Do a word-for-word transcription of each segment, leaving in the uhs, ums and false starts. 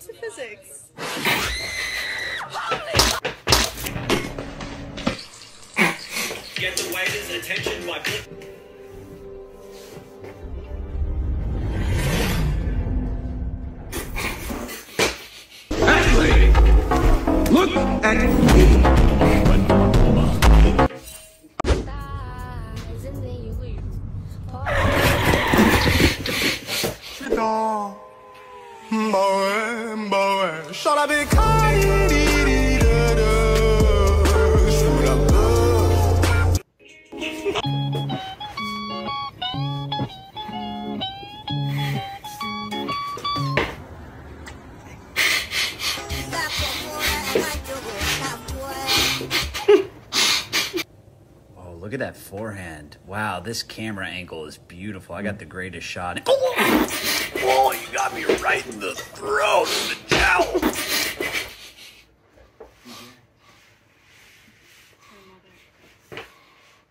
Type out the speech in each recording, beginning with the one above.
to physics. Get the waiter's attention by... Ashley! Look at me! Look at that forehand. Wow, this camera angle is beautiful. I got the greatest shot. Oh, you got me right in the throat, in the jowl.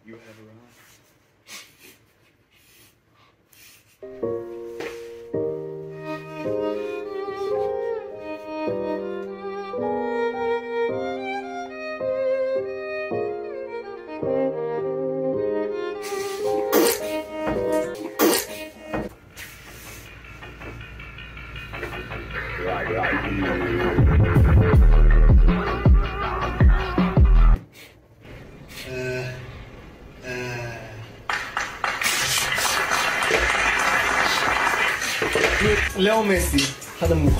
You have Leo Messi had a move.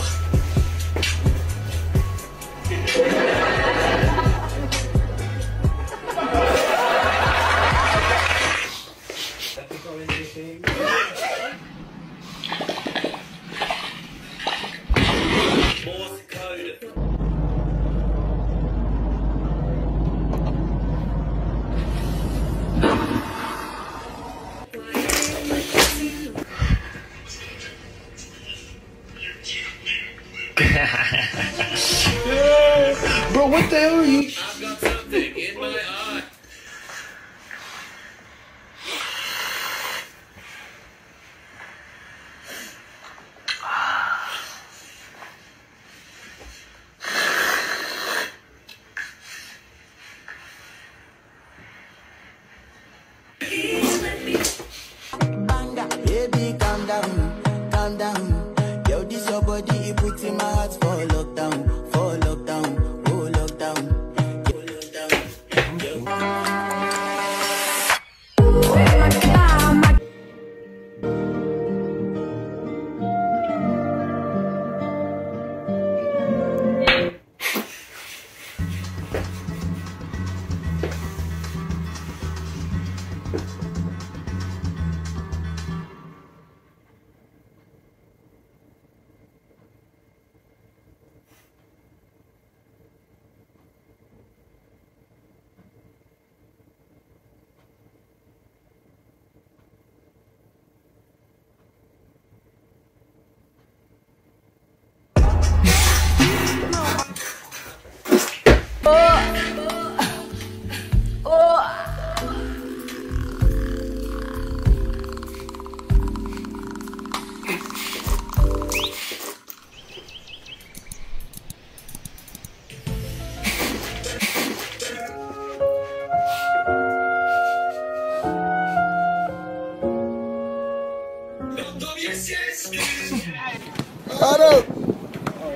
Bro, what the hell are you? I've got something in my eye. Baby, calm down, calm down. Yo, this your body, it puts in my heart for lockdown, for lockdown. Oh,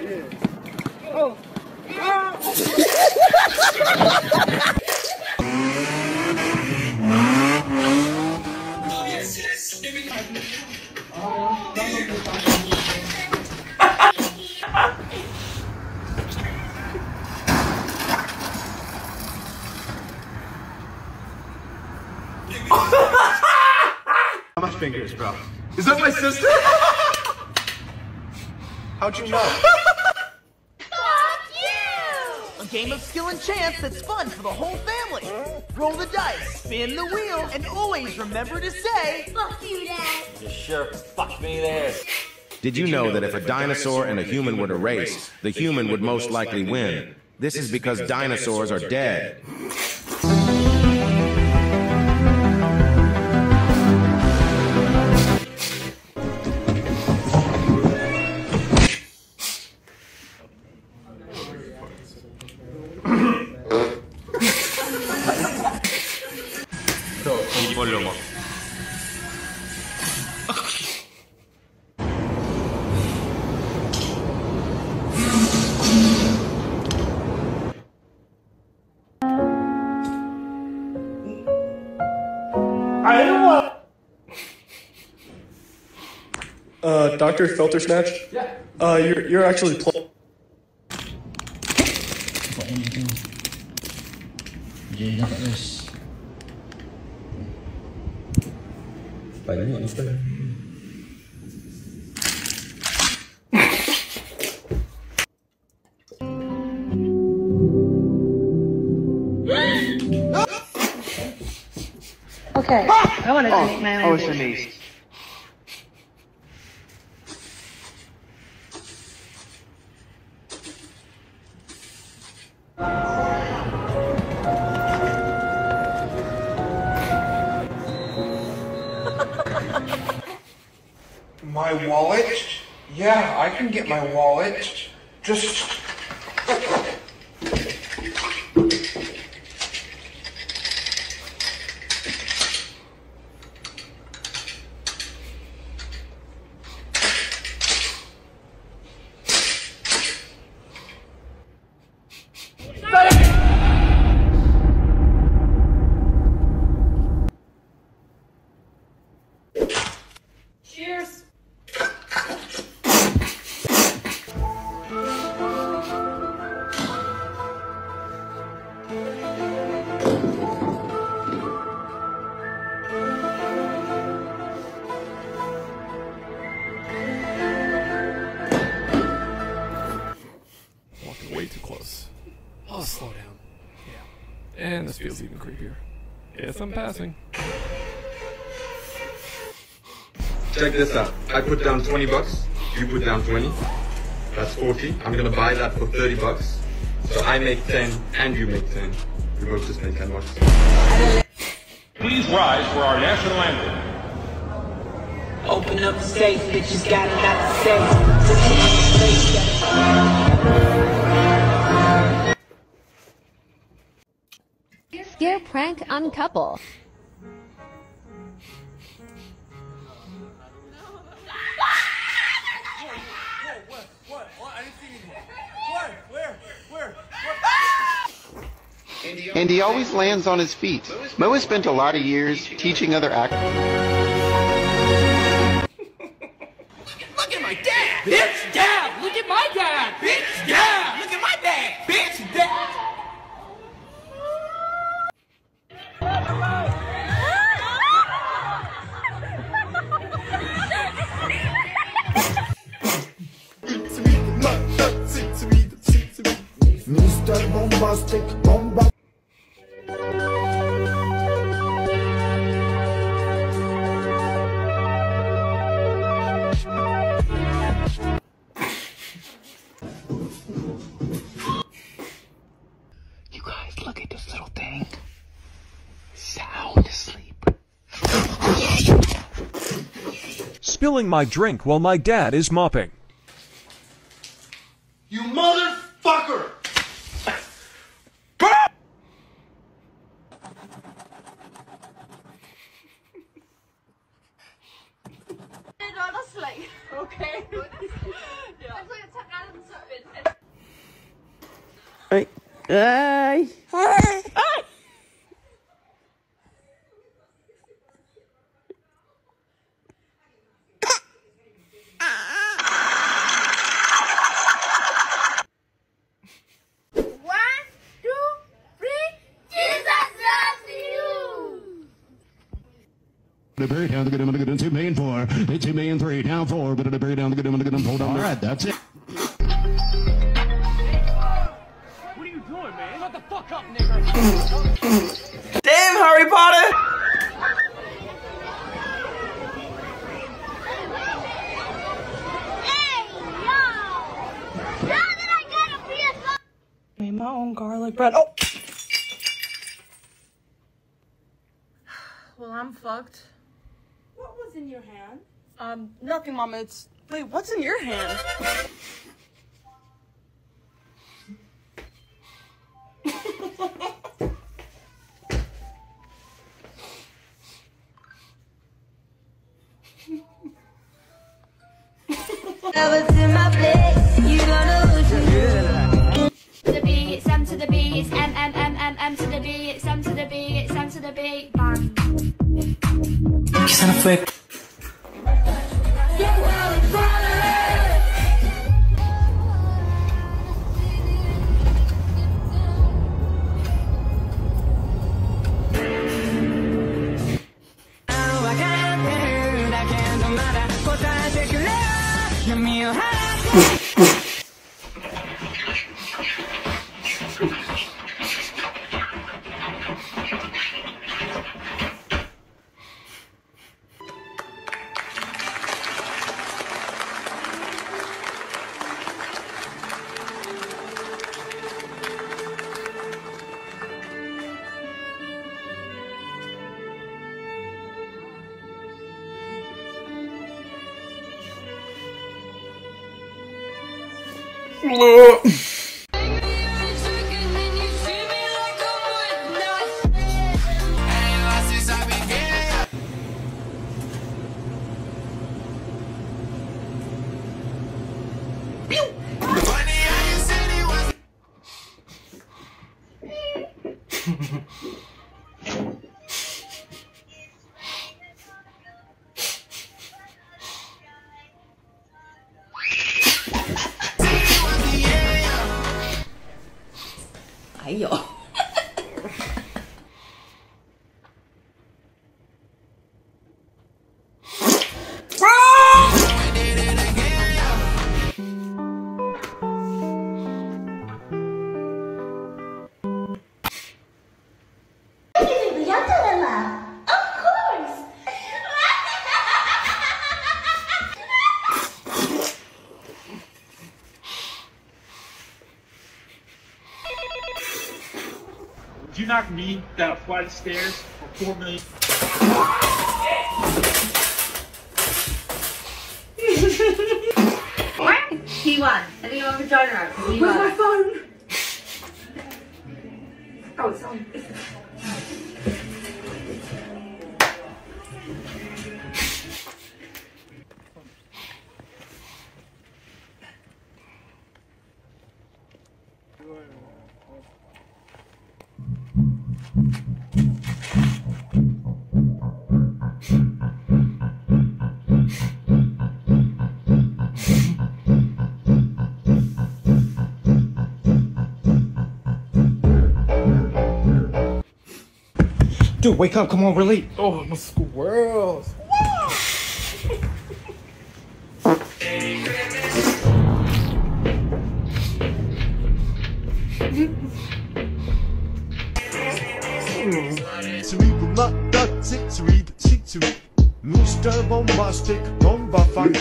yeah. Oh. Oh, yes, yes. Give me five minutes. Oh, how much fingers, bro? Is that my sister? How'd you know? Fuck you! A game of skill and chance that's fun for the whole family. Roll the dice, spin the wheel, and always remember to say, fuck you, Dad. You sure fucked me there. Did you know that if a dinosaur and a human were to race, the human would most likely win? This is because dinosaurs are dead. Uh, Doctor Filtersnatch? Yeah. Uh, you're, you're actually playing. Yeah, look at this. Wait, I didn't know. Okay, ah! I want to oh, make my own. Ocean Beast. My wallet? Yeah, I can get my wallet. Just... I'm passing. Check this out. I put down twenty bucks. You put down twenty. That's forty. I'm gonna buy that for thirty bucks. So I make ten and you make ten. We both just make ten bucks. Please rise for our national anthem. Open up the safe, bitches got it out the safe. Scare prank uncouple. And he always lands on his feet. Mo has spent a lot of years teaching other actors. Look at my dad! Bitch dad! Look at my dad! Bitch dad! Look at my dad! Bitch dad! Mister Bombastic Bomba. You guys, look at this little thing. Sound asleep. Spilling my drink while my dad is mopping. You motherfucker! Okay. Hey. Hey. Hey. Hey. Down the good and the good and two million four, two million three, down four, but it'll bury down the good and the good and hold on. All right, that's it. What are you doing, man? Shut the fuck up, nigga. Damn, Harry Potter! Hey, yo! Now that I gotta be a son. Made my own garlic bread. Oh! Well, I'm fucked. What was in your hand? Um, nothing, Mama. It's... Wait, what's in your hand? I was in my place. You don't know who to the B, it's M to the B, it's M, M, M, M, M to the B, it's M to the B, it's M to the B, bang. Kiss and a flick. You knocked me down a flight of stairs for four million. What? He won. I think I'm a vagina. Where's won. My phone? Oh, it's on. Dude, wake up, come on, we're late. Oh, my squirrels. Bombastic, bomba funk.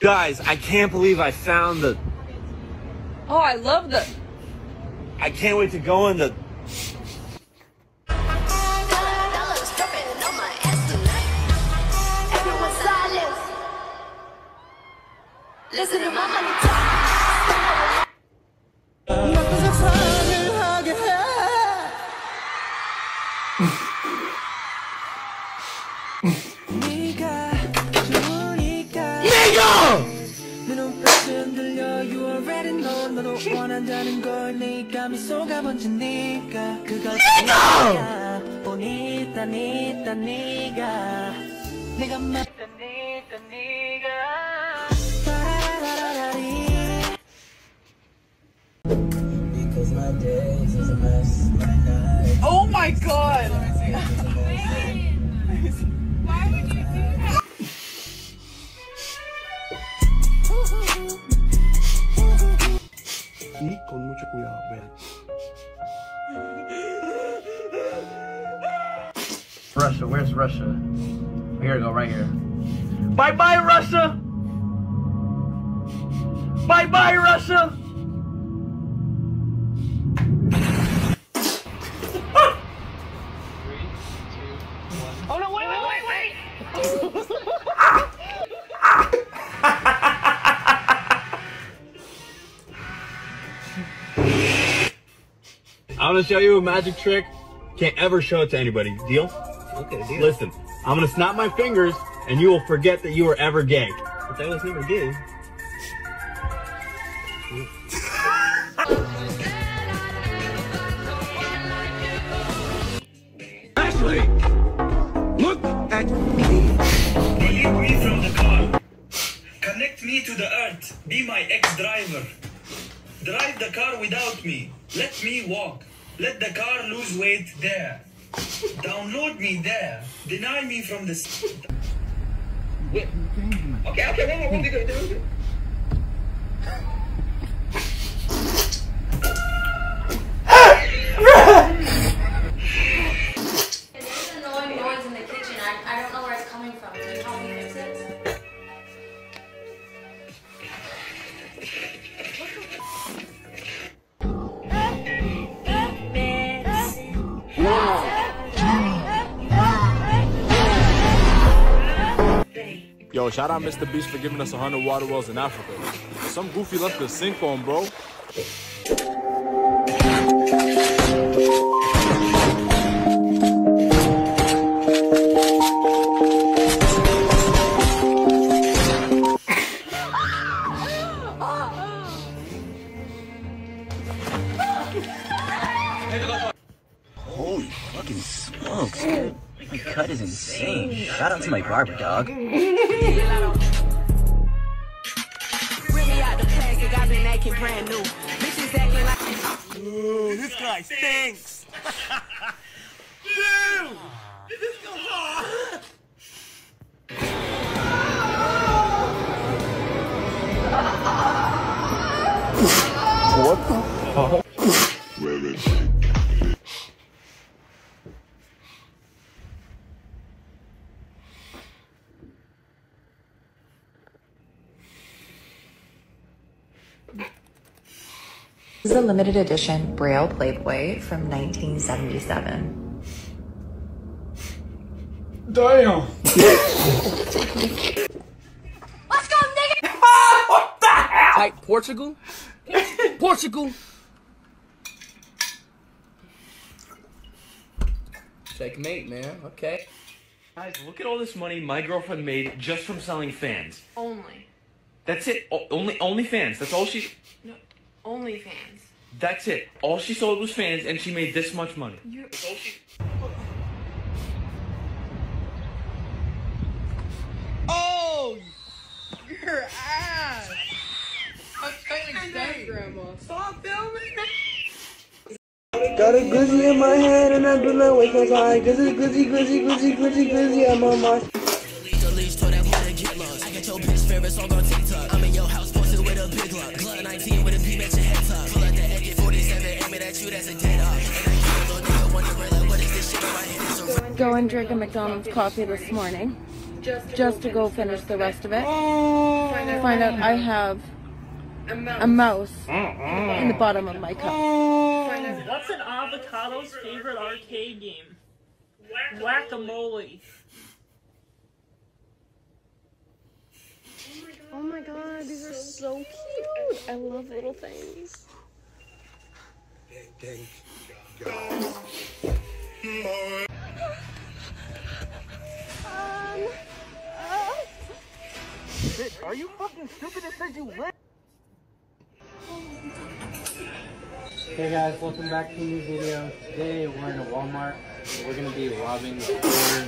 Guys, I can't believe I found the... Oh, I love the... I can't wait to go in the... Oh my god! Why would you do that? Y con mucho cuidado, vean. Russia, where's Russia? Here we go, right here. Bye bye, Russia! Bye bye, Russia! I'm gonna show you a magic trick. Can't ever show it to anybody. Deal? Okay, deal. Listen, I'm gonna snap my fingers and you will forget that you were ever gay. But I was never gay. Ashley! Look at me. Will you be from the car? Connect me to the earth. Be my ex-driver. Drive the car without me. Let me walk. Let the car lose weight there. Download me there. Deny me from the... Wait. Okay, okay, one more, one bigger, one bigger. There's an annoying noise in the kitchen. I, I don't know where it's coming from. Can you help me fix it? Yo, shout out Mister Beast for giving us one hundred water wells in Africa. Some goofy left the sink on, bro. Holy fucking smokes, dude. My cut is insane. Shout out to my barber, dog. Ooh, this guy stinks. Dude, this is so hard. What the fuck? Where is he? This is a limited edition Braille Playboy from nineteen seventy-seven. Damn! Let's go, nigga! What the hell? Type Portugal? Portugal! Checkmate, man. Okay. Guys, look at all this money my girlfriend made just from selling fans. Only. That's it. O only, only fans. That's all she... No. Only fans. That's it. All she sold was fans, and she made this much money. You're... Oh, your ass! I'm trying to die, Grandma. Stop filming. Got a glizzy in my head, and I do not wake up high. Glizzy, glizzy, glizzy, glizzy, glizzy, glizzy. I'm on my. I get your bitch favorite song on TikTok. I'm in your house posted with a big lock. nineteen with a beam at your head top. Pull out the A K forty-seven, aim it at you, that's a dead off. And I hear a little nigga wondering, like, what is this shit in my head? Go and drink a McDonald's coffee this morning. Just to, just to go finish the rest of it. Oh. Find out, Find out I have a mouse, a mouse uh-uh. in the bottom of my cup. Oh. What's an avocado's favorite arcade game? Whack-a-mole. Oh my god, these are so cute. I love little things. Thank God. Um, uh. Bitch, are you fucking stupid? It says you live. Hey guys, welcome back to a new video. Today we're in a Walmart. We're gonna be robbing the store.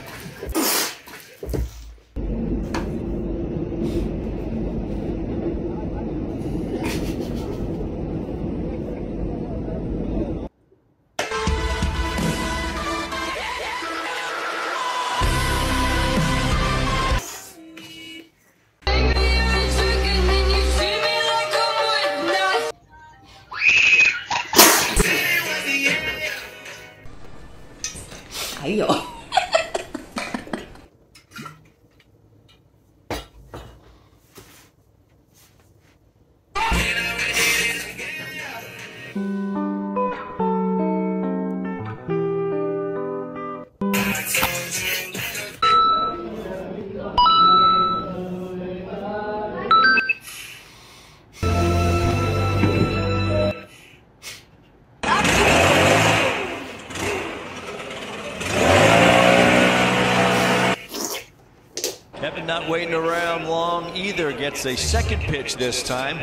Not waiting around long either, gets a second pitch this time,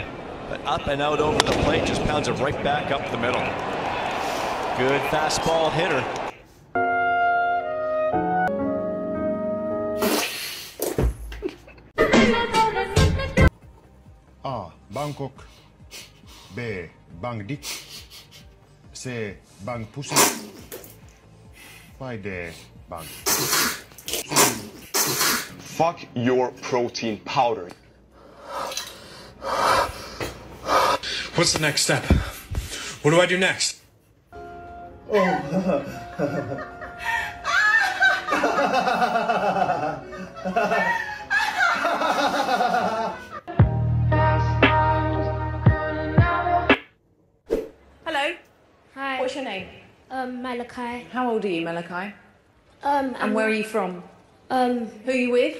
but up and out over the plate, just pounds it right back up the middle. Good fastball hitter. A. Bangkok. B. Bang Dik. C. Bang Pussy. by the bug. Fuck your protein powder. What's the next step? What do I do next? Oh. Hello. Hi. What's your name? Um, Malachi. How old are you, Malachi? Um. And where are you from? Um. Who are you with?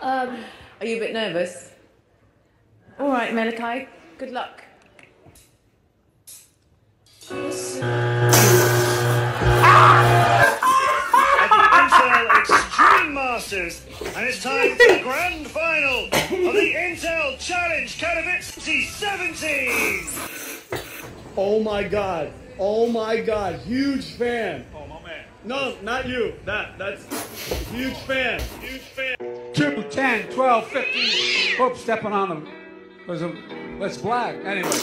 Um. Are you a bit nervous? All right, Malachi. Good luck. Masters, and it's time for the grand final of the Intel Challenge Katowice seventies. Oh my god! Oh my god! Huge fan! Oh my man! No, not you. That that's huge fan. Huge fan. Triple ten, twelve, fifteen. Hope stepping on them. There's a let's black anyway.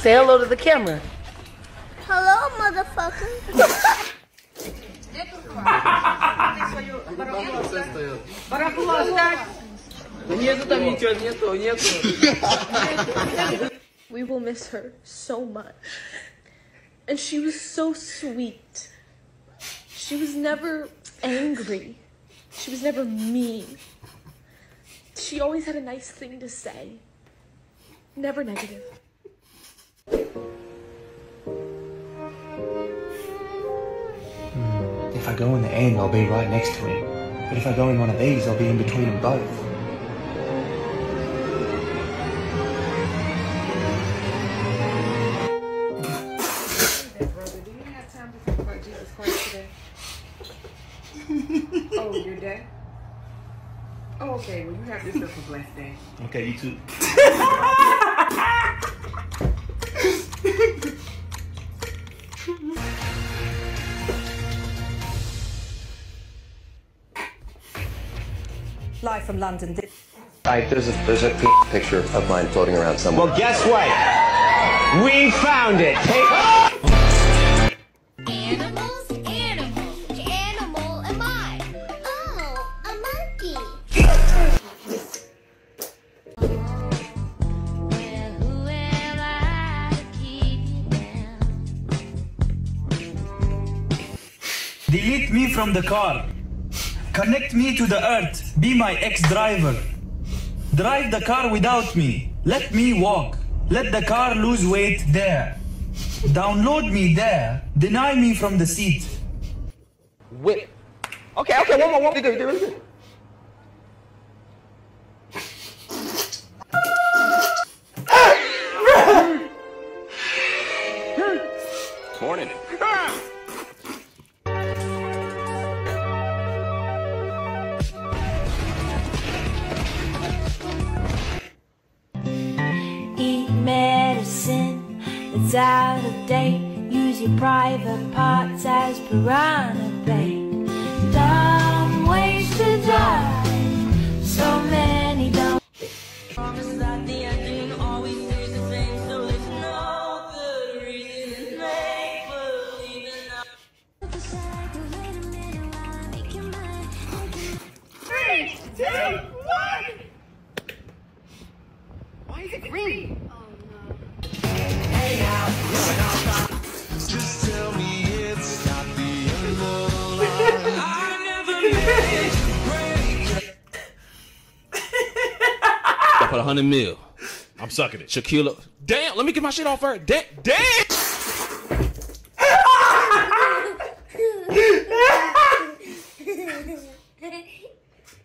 Say hello to the camera. Hello, motherfucker. We will miss her so much. And she was so sweet. She was never angry. She was never mean. She always had a nice thing to say. Never negative. Hmm. If I go in the end, I'll be right next to him. But if I go in one of these, I'll be in between them both. Hey, brother, do you have time to think about Jesus Christ today? Oh, you're dead? Oh, okay. Well, you have yourself a blessed day. Okay, you too. Live from London. Right, there's a there's a picture of mine floating around somewhere. Well, guess what? We found it. Take animals, animals, which animal am I? Oh, a monkey. Delete me from the car. Connect me to the earth. Be my ex-driver. Drive the car without me. Let me walk. Let the car lose weight there. Download me there. Deny me from the seat. Whip. Okay, okay, one more, one more. Do, do, do. Morning. Out of date, use your private parts as piranha bait. Dumb ways to die, so many dumb. Promise that the ending always stays the same, so there's no good reason to make believe in love. Three, two, one! Why is it green? Just tell me it's not the end of the line. I never made it break. I put a hundred mil. I'm sucking it. Shaquille. Damn, let me get my shit off her. Damn. Damn.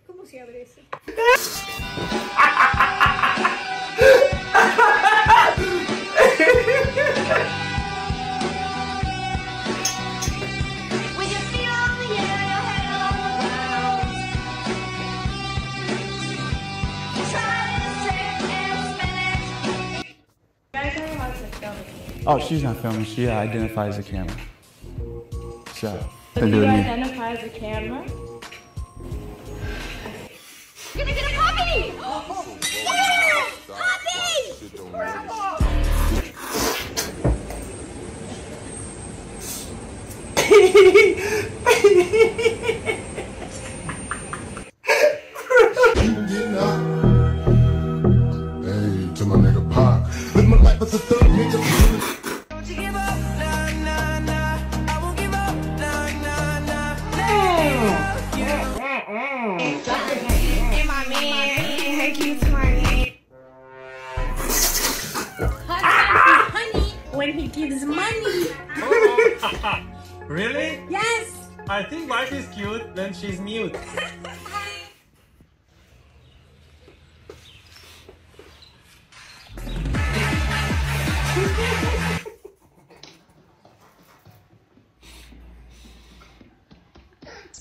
Como se abre eso? Oh, she's not filming. She identifies the camera. So, so do you identify as a camera? You're gonna get a puppy! Oh, oh, oh, hey, to my nigga Pop. Live my life as a thug nigga. When he gives money. Oh. Really? Yes. I think wife is cute when she's mute.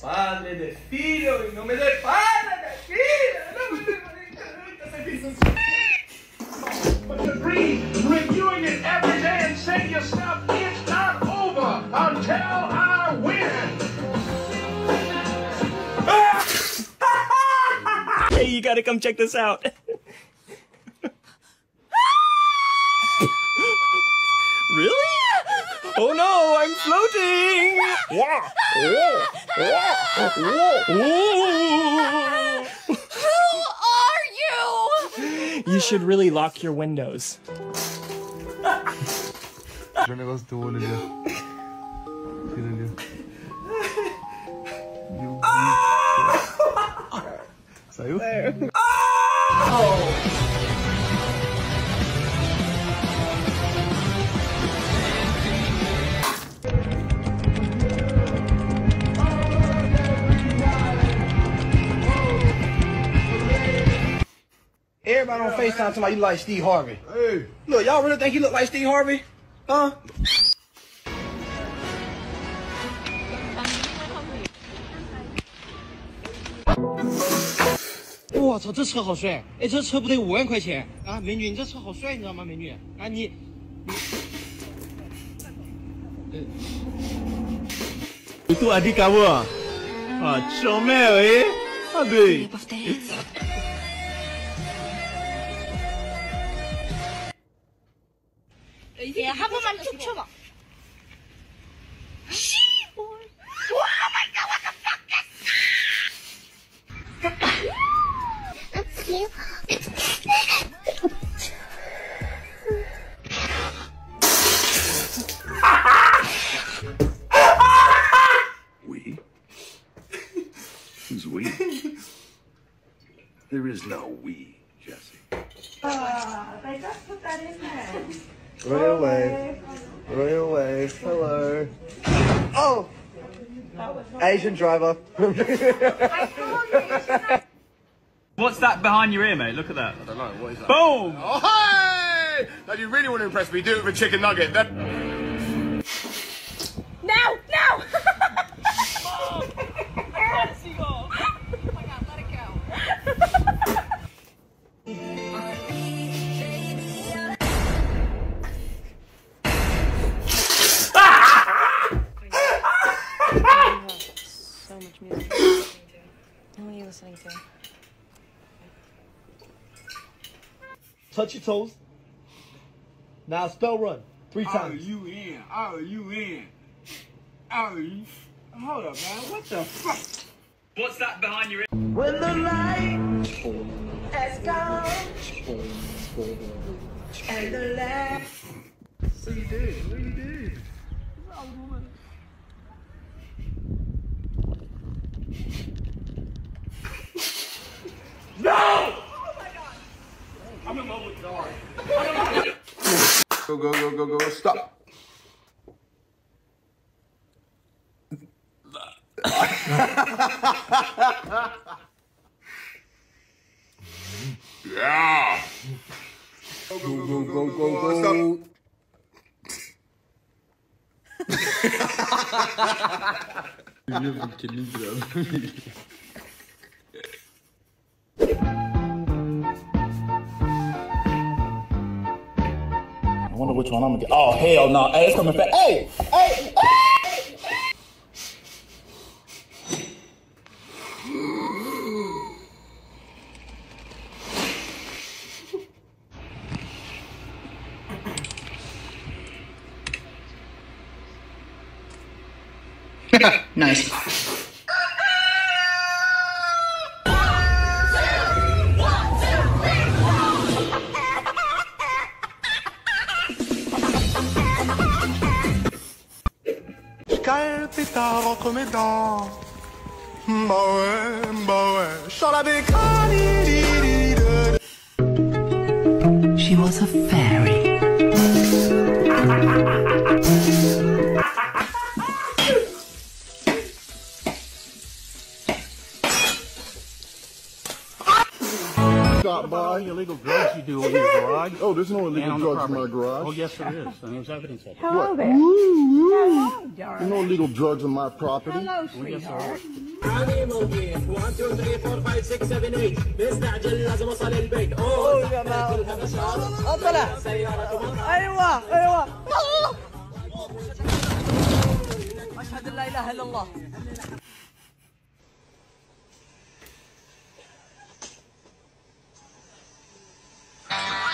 Padre de filho, em nome de padre de filho. Reviewing it every day. Say to yourself, it's not over until I win. Hey, you gotta come check this out. Really? Oh no, I'm floating. Yeah. Yeah. Yeah. Whoa. Who are you? You should really lock your windows. Everybody on FaceTime somebody you like Steve Harvey. Hey. Look, y'all really think he look like Steve Harvey? Huh? Wow, this car is so nice. Hey, this car is five thousand dollars. Ah,美女, this car is so nice, you know,美女? Ah, you... Itu adik kamu, ah? Ah, comel, eh? Aduh. Yeah, how about my chum-chum? She boy. Oh my god, what the fuck is that? We? Who's we? There is no we, Jesse. Ah, uh, they just put that in there. Royal wave, royal wave, hello. Oh! Asian driver. What's that behind your ear, mate? Look at that. I don't know, what is that? Boom! Oh, hey! Now, you really want to impress me, do it with a chicken nugget. That... No! No! Oh, I see you. Oh my god, let it go. Listening to. Touch your toes. Now spell run. Three times. Oh, you in. Oh, you in. Oh, you. Hold up, man. What the fuck? What's that behind your ear? When the light has gone. And the laugh. What you doing? What you doing? It's an old woman. No! Oh my god. I'm in love with dog. Go, go, go, go, go, stop. Yeah. Go, go, go, go, go, go, stop. You never can leave that. which one I'm gonna get. Oh, hell no. Nah. Hey, it's coming back. Hey, hey, hey, hey. Nice. Quel pétard entre mes dents. Bah ouais, bah ouais. Sur la bécane. She was a fairy. By illegal drugs you do in your garage. Oh, there's no illegal drugs in my garage. Oh, yes, there is. And there's evidence of it. Hello there. Hello, darling. There's no illegal drugs on my property. Hello, sweetheart. علي موجيه واحد two three four five six seven eight مستعجل لازم أوصل البيت. أوه يا مال. أطلع. أيوة أيوة. أشهد لا إله إلا الله. Bye.